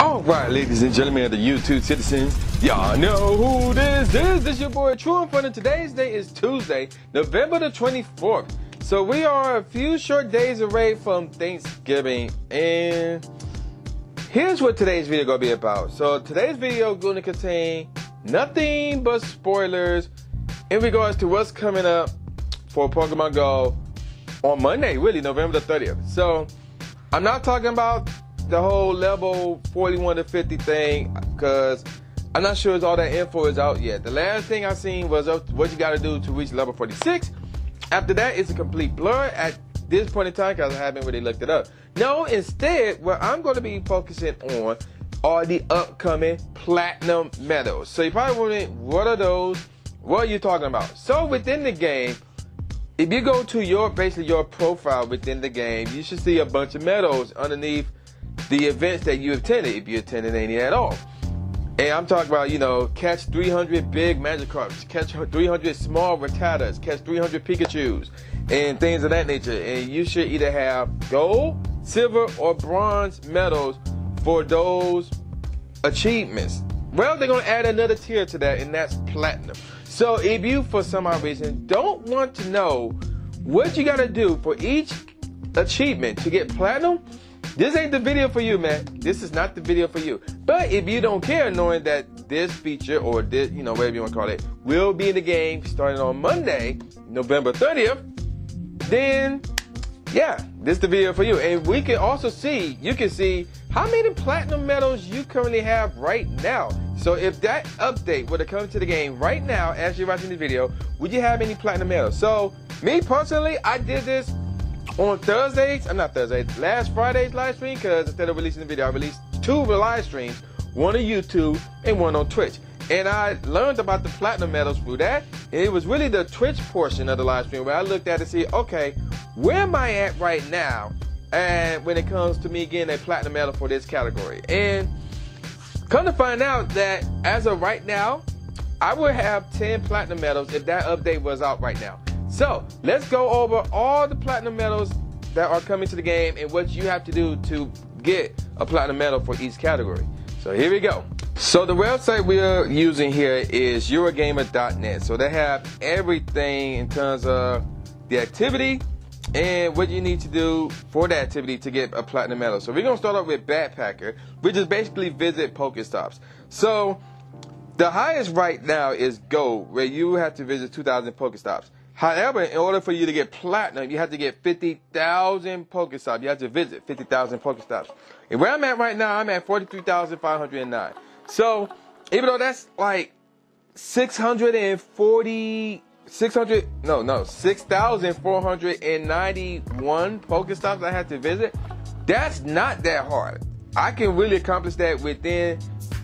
Alright, ladies and gentlemen of the YouTube citizens, y'all know who this is. This is your boy True Inferno. Today's day is Tuesday, November the 24th. So we are a few short days away from Thanksgiving, and here's what today's video gonna be about. So today's video gonna contain nothing but spoilers in regards to what's coming up for Pokemon Go on Monday, really, November the 30th. So I'm not talking about the whole level 41 to 50 thing, because I'm not sure all that info is out yet. The last thing I seen was what you gotta do to reach level 46. After that, it's a complete blur at this point in time, because I haven't really looked it up. No, instead, what I'm gonna be focusing on are the upcoming platinum medals. So you probably wondering, what are those? What are you talking about? So within the game, if you go to your, basically your profile within the game, you should see a bunch of medals underneath the events that you attended, if you attended any at all. And I'm talking about, you know, catch 300 big Magikarps, catch 300 small Rattatas, catch 300 Pikachus, and things of that nature. And you should either have gold, silver, or bronze medals for those achievements. Well, they're gonna add another tier to that, and that's platinum. So if you, for some odd reason, don't want to know what you gotta do for each achievement to get platinum, this ain't the video for you, man. This is not the video for you. But if you don't care, knowing that this feature, or this, you know, whatever you want to call it, will be in the game starting on Monday, November 30th, then yeah, this is the video for you. And we can also see, you can see how many platinum medals you currently have right now. So if that update were to come to the game right now as you're watching the video, would you have any platinum medals? So me personally, I did this on last Friday's live stream, because instead of releasing the video, I released two live streams, one on YouTube and one on Twitch. And I learned about the platinum medals through that. And it was really the Twitch portion of the live stream where I looked at it and see, okay, where am I at right now? And when it comes to me getting a platinum medal for this category. And come to find out that as of right now, I would have 10 platinum medals if that update was out right now. So let's go over all the platinum medals that are coming to the game and what you have to do to get a platinum medal for each category. So here we go. So the website we are using here is Eurogamer.net. So they have everything in terms of the activity and what you need to do for the activity to get a platinum medal. So we're gonna start off with Backpacker, which is basically visit Pokestops. So the highest right now is Gold, where you have to visit 2,000 Pokestops. However, in order for you to get platinum, you have to get 50,000 Pokestops. You have to visit 50,000 Pokestops. And where I'm at right now, I'm at 43,509. So, even though that's like 6,491 Pokestops I had to visit, that's not that hard. I can really accomplish that within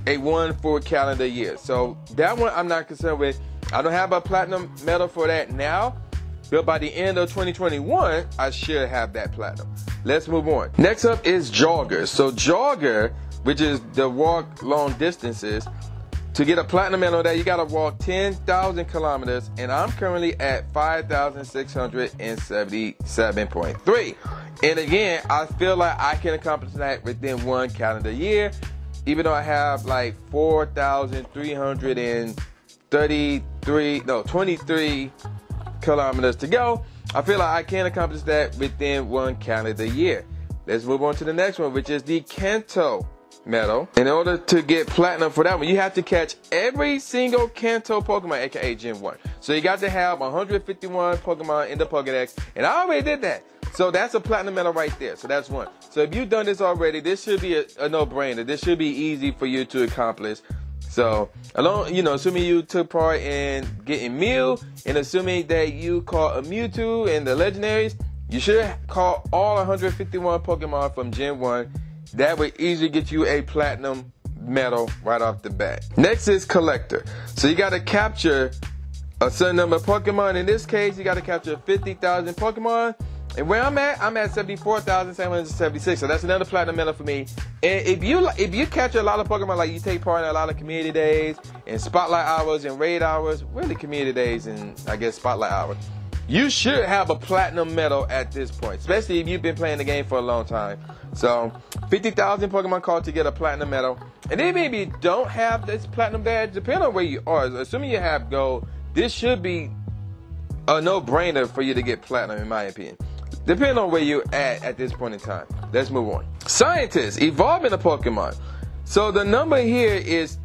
a 1 full calendar year. So, that one I'm not concerned with. I don't have a platinum medal for that now, but by the end of 2021, I should have that platinum. Let's move on. Next up is Jogger. So Jogger, which is the walk long distances, to get a platinum medal that you gotta walk 10,000 kilometers, and I'm currently at 5,677.3. And again, I feel like I can accomplish that within 1 calendar year, even though I have like 23 kilometers to go. I feel like I can accomplish that within 1 calendar year. Let's move on to the next one, which is the Kanto medal. In order to get platinum for that one, you have to catch every single Kanto Pokemon, aka Gen 1. So you got to have 151 Pokemon in the Pokédex, and I already did that. So that's a platinum medal right there, so that's one. So if you've done this already, this should be a no-brainer. This should be easy for you to accomplish. So, along, you know, assuming you took part in getting Mew, and assuming that you caught a Mewtwo and the legendaries, you should call all 151 Pokemon from Gen 1. That would easily get you a platinum medal right off the bat. Next is Collector. So you gotta capture a certain number of Pokemon. In this case, you gotta capture 50,000 Pokemon. And where I'm at 74,776, so that's another platinum medal for me. And if you catch a lot of Pokemon, like you take part in a lot of community days and spotlight hours and raid hours, really community days and I guess spotlight hours, you should have a platinum medal at this point, especially if you've been playing the game for a long time. So 50,000 Pokemon cards to get a platinum medal. And they maybe don't have this platinum badge, depending on where you are. Assuming you have gold, this should be a no-brainer for you to get platinum, in my opinion. Depending on where you're at this point in time. Let's move on. Scientists evolving a Pokemon. So the number here is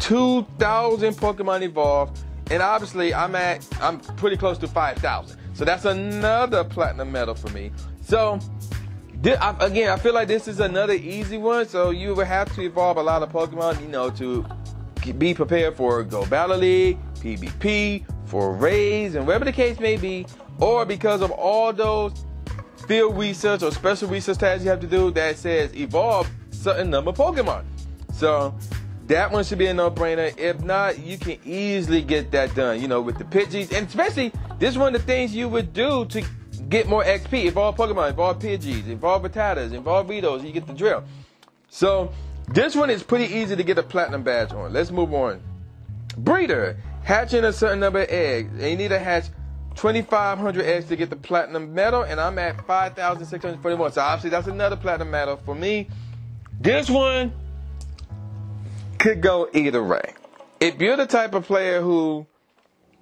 2,000 Pokemon evolved. And obviously, I'm pretty close to 5,000. So that's another platinum medal for me. So, again, I feel like this is another easy one. So you will have to evolve a lot of Pokemon, you know, to be prepared for Go Battle League, PvP, for raids, and whatever the case may be. Or because of all those field research or special research tasks you have to do that says evolve certain number of Pokemon. So that one should be a no-brainer. If not, you can easily get that done, you know, with the Pidgeys. And especially, this is one of the things you would do to get more XP. Evolve Pokemon, evolve Pidgeys, evolve Rattatas, evolve Rhytos, you get the drill. So this one is pretty easy to get a platinum badge on. Let's move on. Breeder, hatching a certain number of eggs. And you need to hatch 2,500 eggs to get the platinum medal, and I'm at 5,641. So obviously that's another platinum medal for me. This one could go either way. If you're the type of player who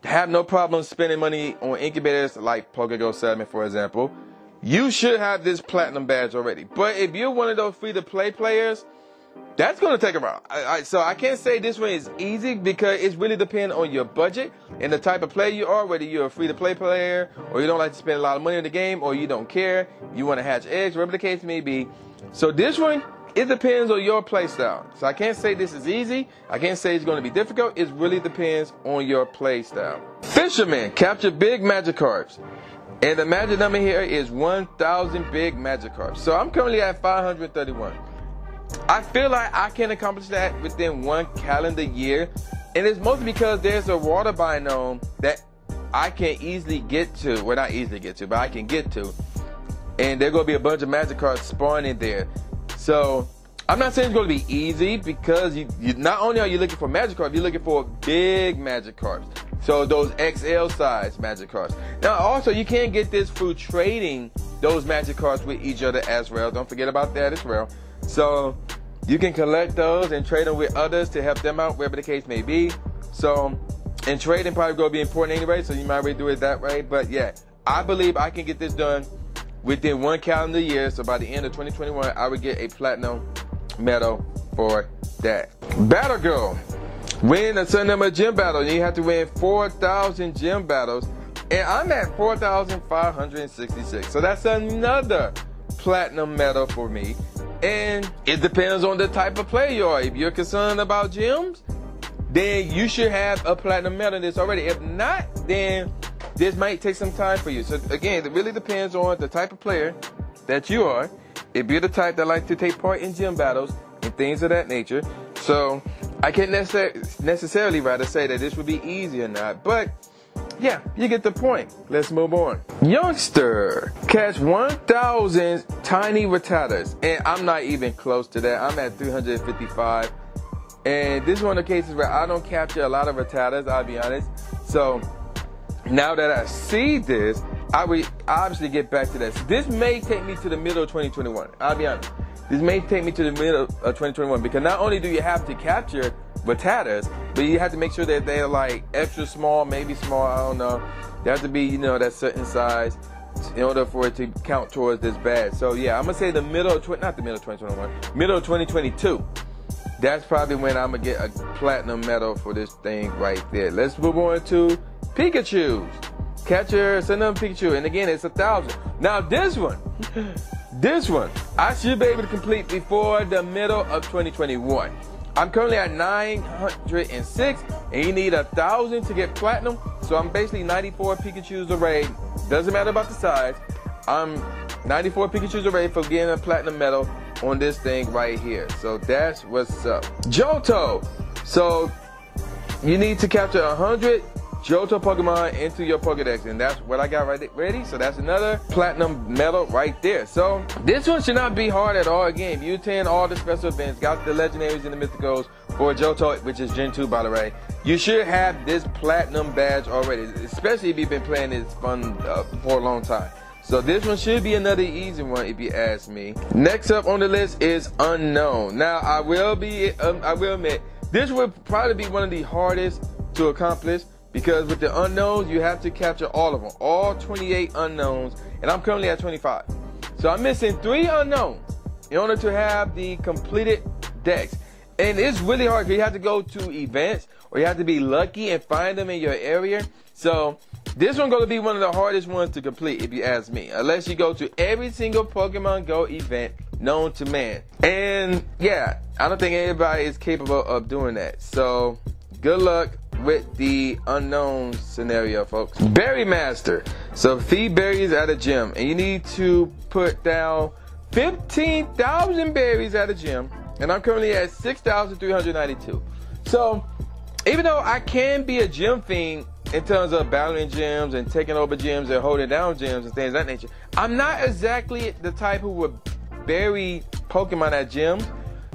have no problem spending money on incubators like PokéGo Settlement, for example, you should have this platinum badge already. But if you're one of those free-to-play players, that's going to take a while. So I can't say this one is easy because it's really dependent on your budget and the type of player you are, whether you're a free-to-play player or you don't like to spend a lot of money in the game or you don't care, you want to hatch eggs, whatever the case may be. So this one, it depends on your play style. So I can't say this is easy. I can't say it's going to be difficult. It really depends on your play style. Fishermen capture big Magikarps. And the magic number here is 1,000 big Magikarps. So I'm currently at 531. I feel like I can accomplish that within one calendar year, and it's mostly because there's a water biome that I can easily get to, well not easily get to, but I can get to, and there's going to be a bunch of Magikarps spawning there. So I'm not saying it's going to be easy because you not only are you looking for Magikarps, you're looking for big Magikarps, so those XL size Magikarps. Now also you can get this through trading those Magikarps with each other as well, don't forget about that as well. So you can collect those and trade them with others to help them out, wherever the case may be. So, and trading probably going to be important anyway, so you might already do it that way. But yeah, I believe I can get this done within one calendar year. So by the end of 2021, I would get a platinum medal for that. Battle Girl, win a certain number of gym battles. You have to win 4,000 gym battles, and I'm at 4,566. So that's another platinum medal for me. And it depends on the type of player you are. If you're concerned about gyms, then you should have a platinum medal in this already. If not, then this might take some time for you. So again, it really depends on the type of player that you are. If you're the type that likes to take part in gym battles and things of that nature. So I can't necessarily rather say that this would be easy or not, but yeah, you get the point. Let's move on. Youngster, catch 1,000 tiny Rattatas. And I'm not even close to that. I'm at 355. And this is one of the cases where I don't capture a lot of Rattatas, I'll be honest. So now that I see this, I will obviously get back to this. This may take me to the middle of 2021, I'll be honest. This may take me to the middle of 2021 because not only do you have to capture Rattatas, but you have to make sure that they're like extra small, maybe small, I don't know. They have to be, you know, that certain size in order for it to count towards this badge. So yeah, I'm gonna say the middle of middle of 2022. That's probably when I'm gonna get a platinum medal for this thing right there. Let's move on to Pikachu's. Catcher, send them Pikachu, and again, it's 1,000. Now this one, I should be able to complete before the middle of 2021. I'm currently at 906, and you need 1,000 to get platinum. So I'm basically 94 Pikachu's array. Doesn't matter about the size. I'm 94 Pikachu's array for getting a platinum medal on this thing right here. So that's what's up. Johto. So you need to capture 100 Johto Pokemon into your Pokédex, and that's what I got right ready. So that's another platinum medal right there. So this one should not be hard at all. Again, you attend all the special events, got the legendaries and the mythicals for Johto, which is Gen 2 by the way. You should have this platinum badge already, especially if you've been playing this fun for a long time. So this one should be another easy one if you ask me. Next up on the list is Unown. Now I will admit, this will probably be one of the hardest to accomplish, because with the unknowns, you have to capture all of them, all 28 unknowns, and I'm currently at 25. So I'm missing 3 unknowns in order to have the completed decks. And it's really hard because you have to go to events or you have to be lucky and find them in your area. So this one's going to be one of the hardest ones to complete if you ask me, unless you go to every single Pokemon Go event known to man. And yeah, I don't think anybody is capable of doing that. So good luck with the unknown scenario, folks. Berry Master. So feed berries at a gym, and you need to put down 15,000 berries at a gym, and I'm currently at 6,392. So even though I can be a gym fiend in terms of battling gyms and taking over gyms and holding down gyms and things of that nature, I'm not exactly the type who would bury Pokemon at gyms.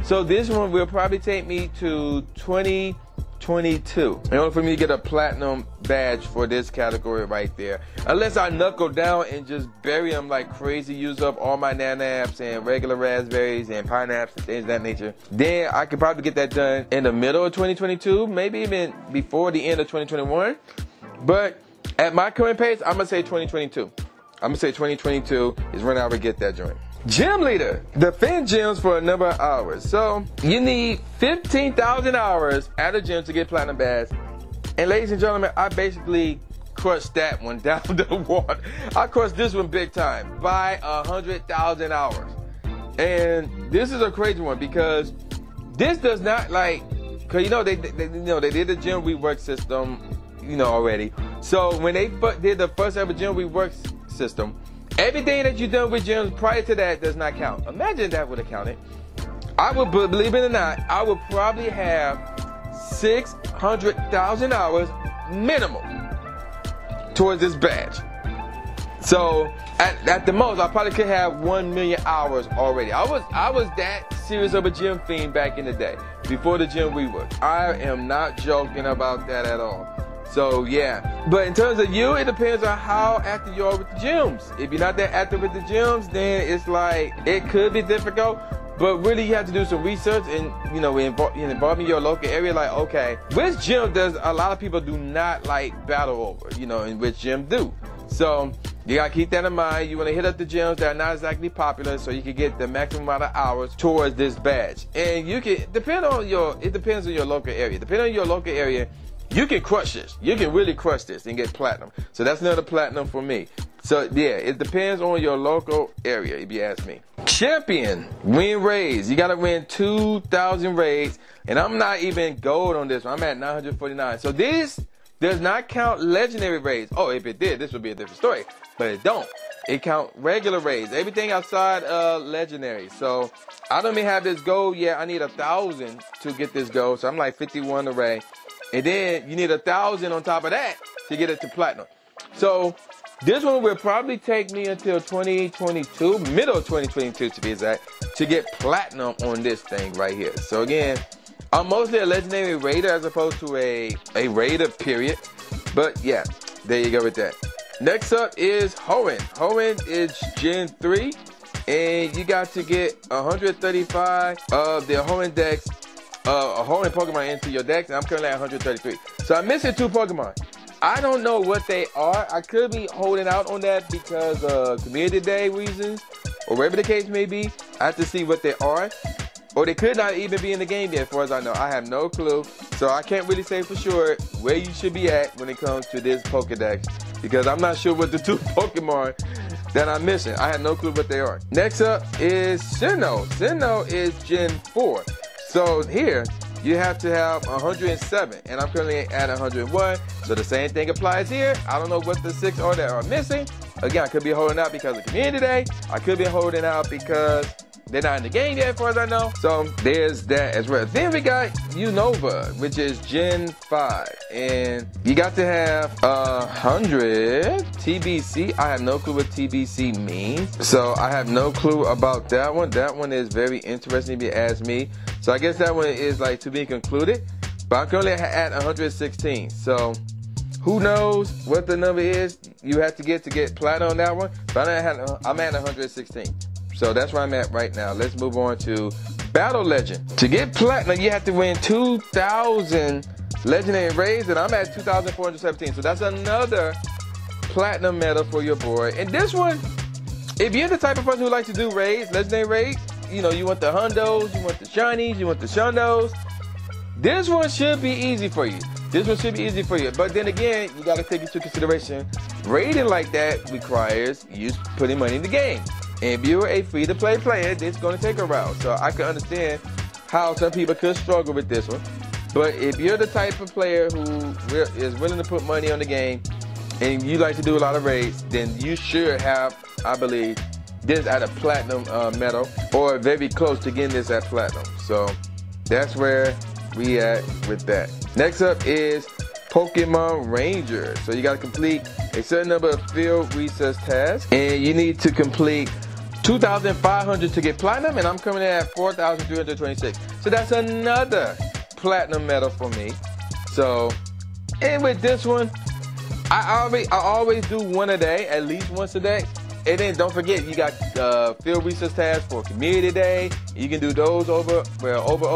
So this one will probably take me to 2022 in order for me to get a platinum badge for this category right there, unless I knuckle down and just bury them like crazy, use up all my nanaps and regular raspberries and pineapples and things of that nature. Then I could probably get that done in the middle of 2022, maybe even before the end of 2021, but at my current pace, I'm gonna say 2022. I'm gonna say 2022 is when I would get that joint. Gym Leader. Defend gyms for a number of hours. So you need 15,000 hours at a gym to get platinum badge. And ladies and gentlemen, I basically crushed that one down the water. I crushed this one big time by 100,000 hours. And this is a crazy one because this does not like, cause you know they did the gym rework system, you know already. So when they did the first ever gym rework system, everything that you've done with gyms prior to that does not count. Imagine that would have counted. I would, believe it or not, I would probably have 600,000 hours minimum towards this badge. So at the most, I probably could have 1 million hours already. I was that serious of a gym fiend back in the day, before the gym rework. I am not joking about that at all. So yeah, but in terms of you, it depends on how active you are with the gyms. If you're not that active with the gyms, then it's like, it could be difficult, but really you have to do some research and, you know, involving your local area, like, okay, which gym does a lot of people do not like battle over, you know, and which gym do. So you gotta keep that in mind. You wanna hit up the gyms that are not exactly popular so you can get the maximum amount of hours towards this badge. And you can, it depends on your local area. Depending on your local area, you can crush this. You can really crush this and get platinum. So that's another platinum for me. So yeah, it depends on your local area, if you ask me. Champion, win raids. You gotta win 2,000 raids, and I'm not even gold on this one. I'm at 949. So this does not count legendary raids. Oh, if it did, this would be a different story, but it don't. It count regular raids, everything outside legendary. So I don't even have this gold yet. I need 1,000 to get this gold, so I'm like 51 array. And then you need 1,000 on top of that to get it to platinum. So this one will probably take me until 2022, middle of 2022 to be exact, to get platinum on this thing right here. So again, I'm mostly a legendary raider as opposed to a raider period. But yeah, there you go with that. Next up is Hoenn. Hoenn is Gen 3, and you got to get 135 of the Hoenn decks, a Hoenn Pokemon into your decks, and I'm currently at 133. So I'm missing 2 Pokemon. I don't know what they are. I could be holding out on that because community day reasons, or whatever the case may be. I have to see what they are. Or they could not even be in the game yet, as far as I know. I have no clue. So I can't really say for sure where you should be at when it comes to this Pokédex, because I'm not sure what the 2 Pokemon that I'm missing. I have no clue what they are. Next up is Sinnoh. Sinnoh is Gen 4. So here, you have to have 107, and I'm currently at 101, so the same thing applies here. I don't know what the 6 are that are missing. Again, I could be holding out because of community day. I could be holding out because they're not in the game yet, as far as I know. So there's that as well. Then we got Unova, which is Gen 5, and you got to have 100 TBC. I have no clue what TBC means, so I have no clue about that one. That one is very interesting if you ask me. So I guess that one is like to be concluded, but I'm currently at 116. So Who knows what the number is you have to get platinum on that one? But I'm at 116. So that's where I'm at right now. Let's move on to Battle Legend. To get platinum, you have to win 2,000 legendary raids, and I'm at 2,417. So that's another platinum medal for your boy. And this one, if you're the type of person who likes to do raids, legendary raids, you know, you want the hundos, you want the shinies, you want the shundos, this one should be easy for you. This one should be easy for you. But then again, you gotta take into consideration, raiding like that requires you putting money in the game. And if you're a free-to-play player, this is going to take a while. So I can understand how some people could struggle with this one. But if you're the type of player who is willing to put money on the game and you like to do a lot of raids, then you should have, I believe, this at a platinum medal or very close to getting this at platinum. So that's where we at with that. Next up is Pokemon Ranger. So you got to complete a certain number of field research tasks, and you need to complete 2,500 to get platinum, and I'm coming in at 4,326. So that's another platinum medal for me. So, and with this one, I always do one a day, at least once a day. And then don't forget, you got field research tasks for community day. You can do those over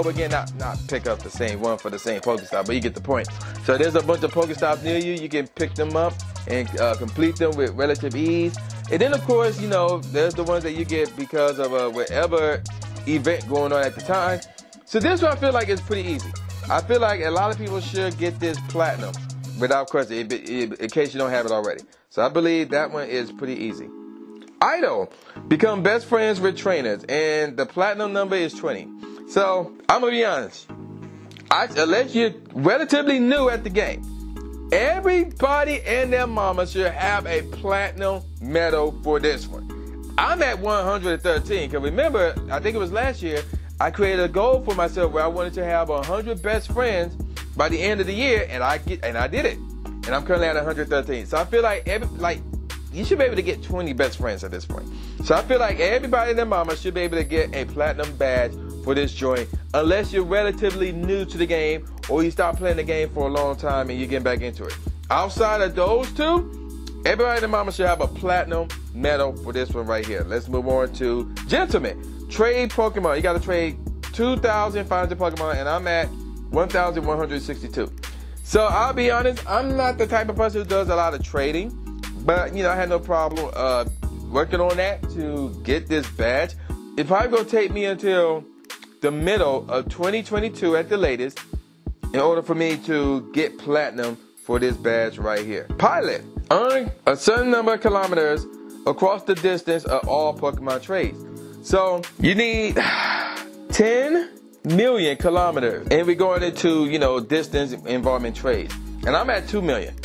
again. Not pick up the same one for the same Pokéstop, but you get the point. So there's a bunch of Pokéstops near you. You can pick them up and complete them with relative ease. And then of course, you know, there's the ones that you get because of whatever event going on at the time. So this one I feel like is pretty easy. I feel like a lot of people should get this platinum without question, in case you don't have it already. So I believe that one is pretty easy. Idol, become best friends with trainers, and the platinum number is 20. So I'm gonna be honest, unless you're relatively new at the game, everybody and their mama should have a platinum medal for this one. I'm at 113, because remember, I think it was last year, I created a goal for myself where I wanted to have 100 best friends by the end of the year, and I did it, and I'm currently at 113. So I feel like you should be able to get 20 best friends at this point. So I feel like everybody and their mama should be able to get a platinum badge for this joint, unless you're relatively new to the game or you stop playing the game for a long time and you get back into it. Outside of those two, everybody and their mama should have a platinum medal for this one right here. Let's move on to Gentlemen. Trade Pokemon. You got to trade 2,500 Pokemon, and I'm at 1,162. So I'll be honest, I'm not the type of person who does a lot of trading. But, you know, I had no problem working on that to get this badge. It's probably going to take me until the middle of 2022 at the latest in order for me to get platinum for this badge right here. Pilot, earn a certain number of kilometers across the distance of all Pokemon trades. So you need 10 million kilometers in regard to, you know, distance involvement trades. And I'm at 2 million.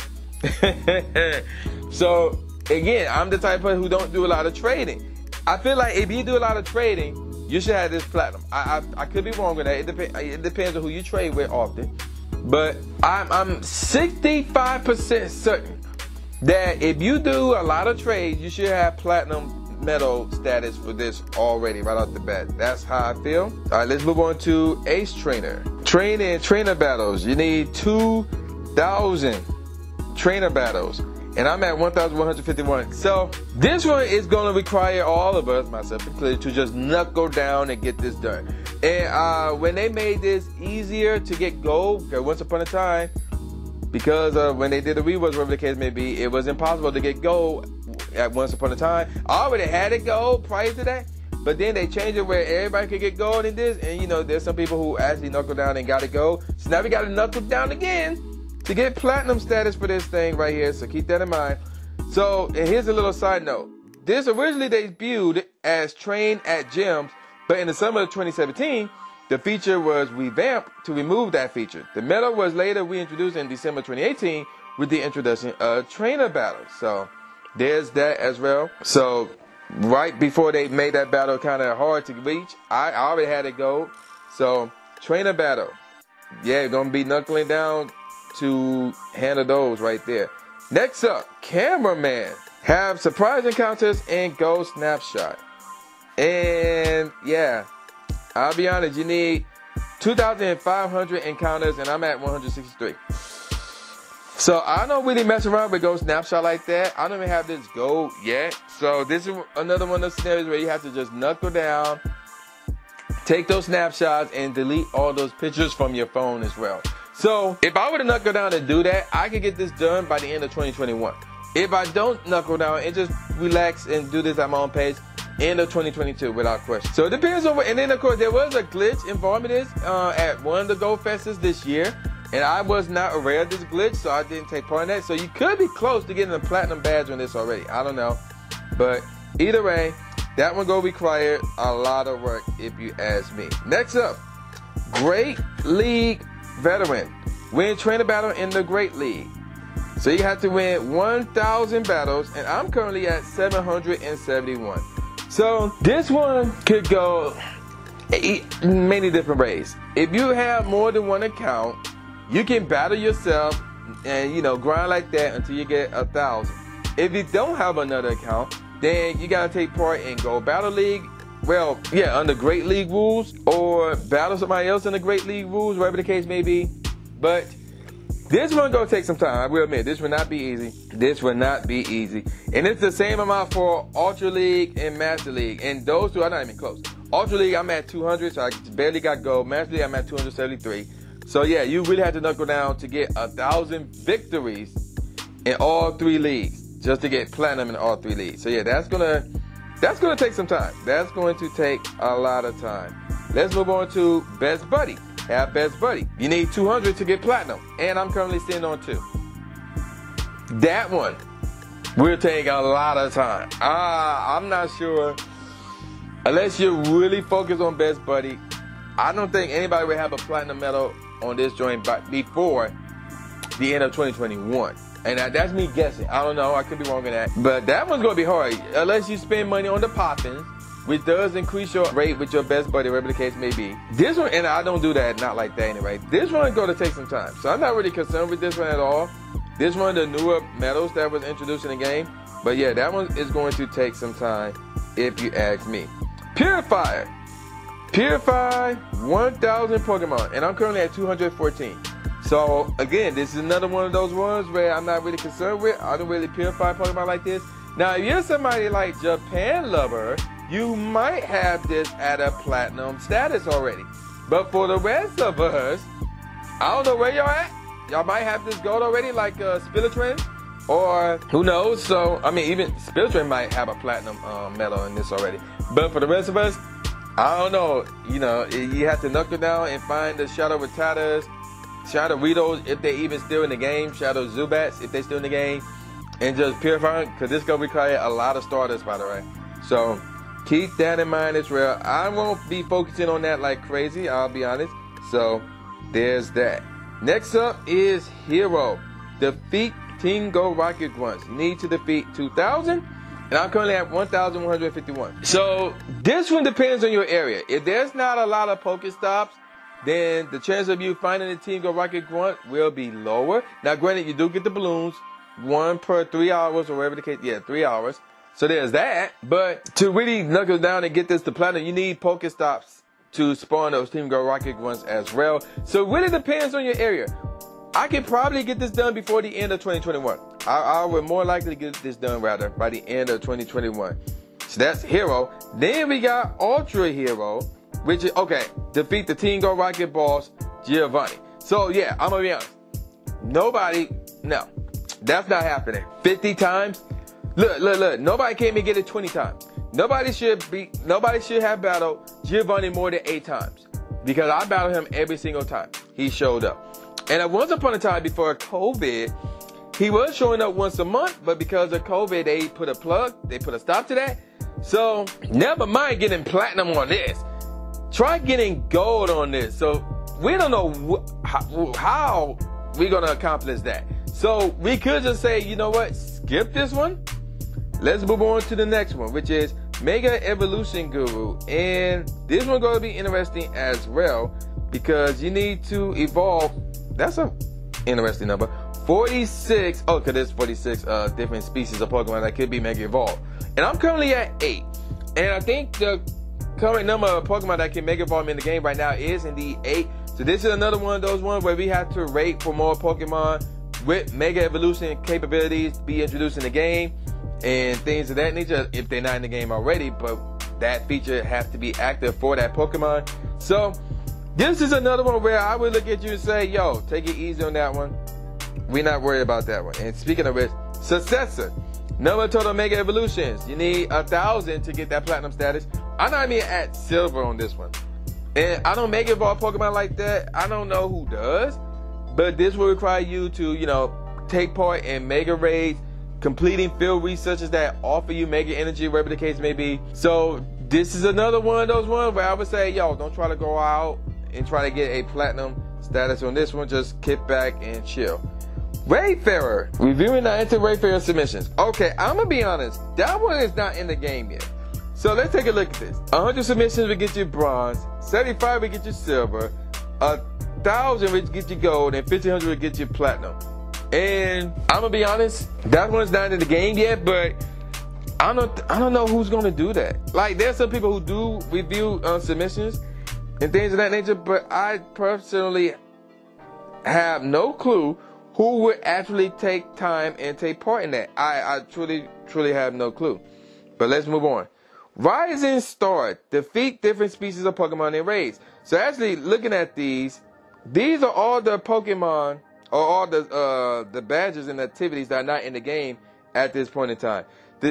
So again, I'm the type of person who don't do a lot of trading. I feel like if you do a lot of trading, you should have this platinum. I could be wrong with that. It depends on who you trade with often. But I'm 65% certain that if you do a lot of trades, you should have platinum medal status for this already right off the bat. That's how I feel. All right, let's move on to Ace Trainer. Train and trainer battles. You need 2,000 trainer battles, and I'm at 1,151. So this one is going to require all of us, myself included, to just knuckle down and get this done. And when they made this easier to get gold, because once upon a time, because when they did the rewards, whatever the case may be, it was impossible to get gold at once upon a time. I already had it gold prior to that, but then they changed it where everybody could get gold in this, and you know, there's some people who actually knuckle down and got it gold. So now we got to knuckle down again to get platinum status for this thing right here, so keep that in mind. So, and here's a little side note. This originally debuted as Train at Gyms, but in the summer of 2017, the feature was revamped to remove that feature. The medal was later reintroduced in December 2018 with the introduction of Trainer Battles. So, there's that as well. So, right before they made that battle kind of hard to reach, I already had it gold. So, Trainer Battle. Yeah, gonna be knuckling down to handle those right there. Next up, Cameraman. Have surprise encounters and go snapshot. And yeah, I'll be honest, you need 2,500 encounters, and I'm at 163. So I don't really mess around with Go Snapshot like that. I don't even have this Go yet. So this is another one of those scenarios where you have to just knuckle down, take those snapshots, and delete all those pictures from your phone as well. So if I were to knuckle down and do that, I could get this done by the end of 2021. If I don't knuckle down and just relax and do this at my own pace, end of 2022 without question. So it depends on what, and then of course there was a glitch involved in this at one of the Go Fests this year, and I was not aware of this glitch, so I didn't take part in that. So you could be close to getting a platinum badge on this already. I don't know, but either way, that one go required a lot of work if you ask me. Next up, Great League Veteran. Win trainer battle in the Great League. So you have to win 1,000 battles, and I'm currently at 771. So this one could go many different ways. If you have more than one account, you can battle yourself and, you know, grind like that until you get 1,000. If you don't have another account, then you gotta take part in Go Battle League. Well, yeah, under Great League rules, or battle somebody else in the Great League rules, whatever the case may be. But this one gonna take some time. I will admit, this will not be easy. This will not be easy. And it's the same amount for Ultra League and Master League. And those two are not even close. Ultra League, I'm at 200, so I barely got gold. Master League, I'm at 273. So yeah, you really have to knuckle down to get 1,000 victories in all three leagues, just to get platinum in all three leagues. So yeah, that's gonna take some time. That's going to take a lot of time. Let's move on to Best Buddy. Have Best Buddy. You need 200 to get platinum, and I'm currently sitting on 2. That one will take a lot of time. I'm not sure, unless you really focus on Best Buddy. I don't think anybody would have a platinum medal on this joint before the end of 2021. And that's me guessing. I don't know. I could be wrong on that. But that one's going to be hard. Unless you spend money on the poppins, which does increase your rate with your Best Buddy, whatever the case may be. This one, and I don't do that, not like that anyway. This one's going to take some time. So I'm not really concerned with this one at all. This one, the newer medals that was introduced in the game. But yeah, that one is going to take some time, if you ask me. Purifier. Purify 1,000 Pokemon. And I'm currently at 214. So again, this is another one of those ones where I'm not really concerned with. I don't really purify Pokemon like this. Now, if you're somebody like Japan Lover, you might have this at a platinum status already. But for the rest of us, I don't know where you're at. Y'all might have this gold already, like Spillitrain, or who knows? So I mean, even Spillitrain might have a platinum medal in this already. But for the rest of us, I don't know. You know, you have to knuckle down and find the Shadow Rattatas, Shadow Weedles, if they're even still in the game, Shadow Zubats, if they're still in the game, and just purifying, because this is going to require a lot of starters, by the way. So keep that in mind as well. I won't be focusing on that like crazy, I'll be honest. So there's that. Next up is Hero. Defeat Team Go Rocket once. You need to defeat 2,000, and I'm currently at 1,151. So this one depends on your area. If there's not a lot of Pokestops, then the chance of you finding a Team Go Rocket grunt will be lower. Now, granted, you do get the balloons, one per 3 hours or whatever the case. Yeah, 3 hours. So there's that. But to really knuckle down and get this to platinum, you need Pokestops to spawn those Team Go Rocket grunts as well. So it really depends on your area. I could probably get this done before the end of 2021. I would more likely get this done rather by the end of 2021. So that's Hero. Then we got Ultra Hero, which is, okay, defeat the Team Go Rocket boss, Giovanni. So yeah, I'm gonna be honest. Nobody, no, that's not happening. 50 times? Look, nobody came and get it 20 times. Nobody should have battled Giovanni more than 8 times, because I battled him every single time he showed up. And once upon a time before COVID, he was showing up once a month, but because of COVID, they put a stop to that. So never mind getting platinum on this. Try getting gold on this. So we don't know how we're gonna accomplish that. So we could just say, you know what, skip this one. Let's move on to the next one, which is Mega Evolution Guru. And this one gonna be interesting as well, because you need to evolve, that's an interesting number, 46, oh, cause there's 46 different species of Pokemon that could be Mega Evolved. And I'm currently at 8. And I think the current number of Pokemon that can Mega Evolve in the game right now is indeed 8. So this is another one of those ones where we have to rate for more Pokemon with Mega Evolution capabilities to be introduced in the game and things of that nature if they're not in the game already, but that feature has to be active for that Pokemon. So this is another one where I would look at you and say, yo, take it easy on that one. We're not worried about that one. And speaking of which, successor. Number of total Mega Evolutions. You need 1,000 to get that Platinum status. I'm not even at Silver on this one. And I don't Mega Evolve Pokemon like that. I don't know who does. But this will require you to, you know, take part in Mega Raids, completing field researches that offer you Mega Energy, wherever the case may be. So this is another one of those ones where I would say, yo, don't try to go out and try to get a Platinum status on this one. Just kick back and chill. Wayfarer, reviewing our enter Wayfarer submissions. Okay, I'm gonna be honest, that one is not in the game yet. So let's take a look at this. 100 submissions will get you bronze, 75 will get you silver, 1,000 will get you gold, and 1,500 will get you platinum. And I'm gonna be honest, that one's not in the game yet, but I don't know who's gonna do that. Like, there's some people who do review submissions and things of that nature, but I personally have no clue who would actually take time and take part in that. I truly have no clue. But let's move on. Rising Star, defeat different species of Pokemon in raids. So actually looking at these are all the Pokemon, or all the badges and activities that are not in the game at this point in time.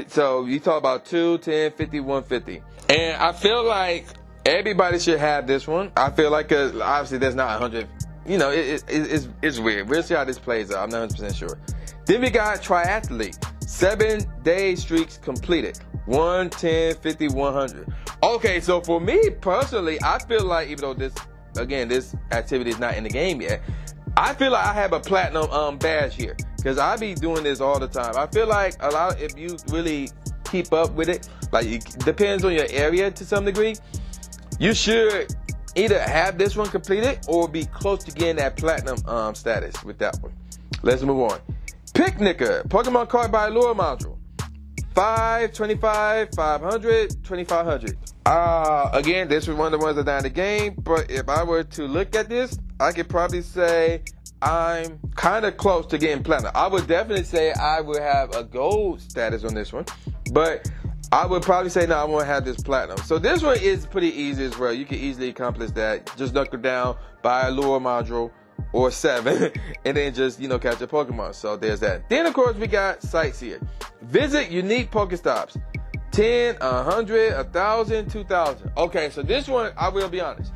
So you talk about 2, 10, 50, 150. And I feel like everybody should have this one. I feel like, obviously there's not 100. You know, it's weird. We'll see how this plays out. I'm not 100% sure. Then we got Triathlete. 7-day streaks completed. 1, 10, 50, 100. Okay, so for me personally, I feel like, even though this activity is not in the game yet, I feel like I have a platinum badge here. Because I be doing this all the time. I feel like a lot, if you really keep up with it, like it depends on your area to some degree, you should either have this one completed or be close to getting that platinum status with that one. Let's move on. Picnicker, Pokemon card by lure module. 5, 25, 500, 2500. Again, this is one of the ones that are in the game, but if I were to look at this, I could probably say I'm kind of close to getting platinum. I would definitely say I would have a gold status on this one, but I would probably say, no, I won't have this platinum. So this one is pretty easy as well. You can easily accomplish that. Just knuckle down, buy a lure module or 7, and then just, you know, catch a Pokemon. So there's that. Then, of course, we got Sightseer. Visit unique Pokestops. 10, 100, 1,000, 2,000. Okay, so this one, I will be honest.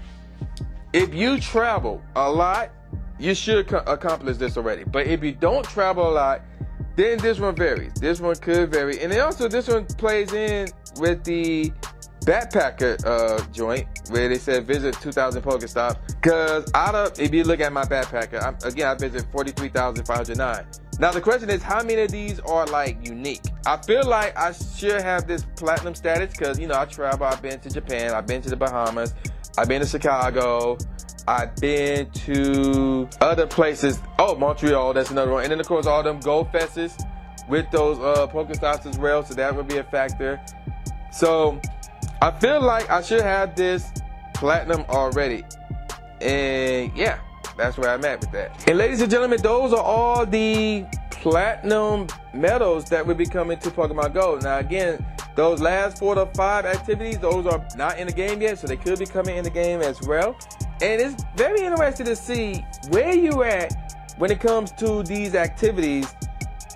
If you travel a lot, you should accomplish this already. But if you don't travel a lot, then this one varies. This one could vary. And then also this one plays in with the backpacker joint where they said visit 2,000 Pokestops. Because if you look at my backpacker, I visit 43,509. Now the question is, how many of these are like unique? I feel like I should have this platinum status because, you know, I travel. I've been to Japan. I've been to the Bahamas. I've been to Chicago. I've been to other places. Oh, Montreal, that's another one. And then, of course, all them Go Fests with those Pokestops as well, so that would be a factor. So I feel like I should have this platinum already. And yeah, that's where I'm at with that. And ladies and gentlemen, those are all the platinum medals that will be coming to Pokemon Go. Now, again, those last 4 to 5 activities, those are not in the game yet, so they could be coming in the game as well. And it's very interesting to see where you at when it comes to these activities.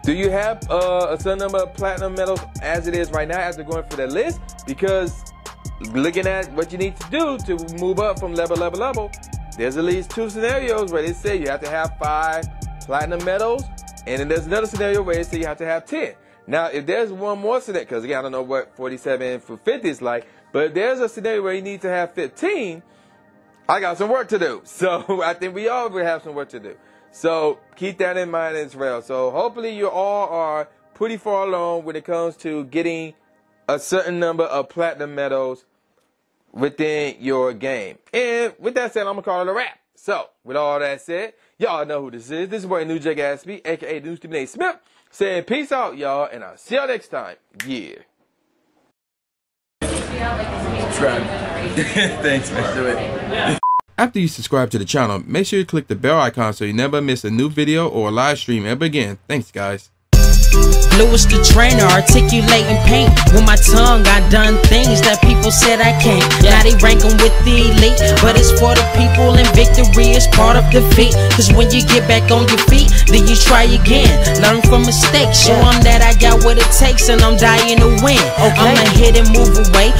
Do you have a certain number of platinum medals as it is right now after going for the list? Because looking at what you need to do to move up from level, there's at least 2 scenarios where they say you have to have 5 platinum medals, and then there's another scenario where they say you have to have 10. Now, if there's one more scenario, because again, I don't know what 47 for 50 is like, but if there's a scenario where you need to have 15, I got some work to do. So I think we all will have some work to do. So keep that in mind as well. So hopefully you all are pretty far along when it comes to getting a certain number of platinum medals within your game. And with that said, I'm going to call it a wrap. So with all that said, y'all know who this is. This is boy New Jack Aspie, a.k.a. New Stephen A. Smith, saying peace out, y'all, and I'll see y'all next time. Yeah. Thanks, man. Do it. After you subscribe to the channel, make sure you click the bell icon so you never miss a new video or a live stream ever again. Thanks, guys. Lewis the trainer, articulating paint. With my tongue, I done things that people said I can't. Now they ranking with the elite, but it's for the people, and victory is part of defeat. Cause when you get back on your feet, then you try again. Learn from mistakes, show them that I got what it takes, and I'm dying to win. I'ma hit and move away.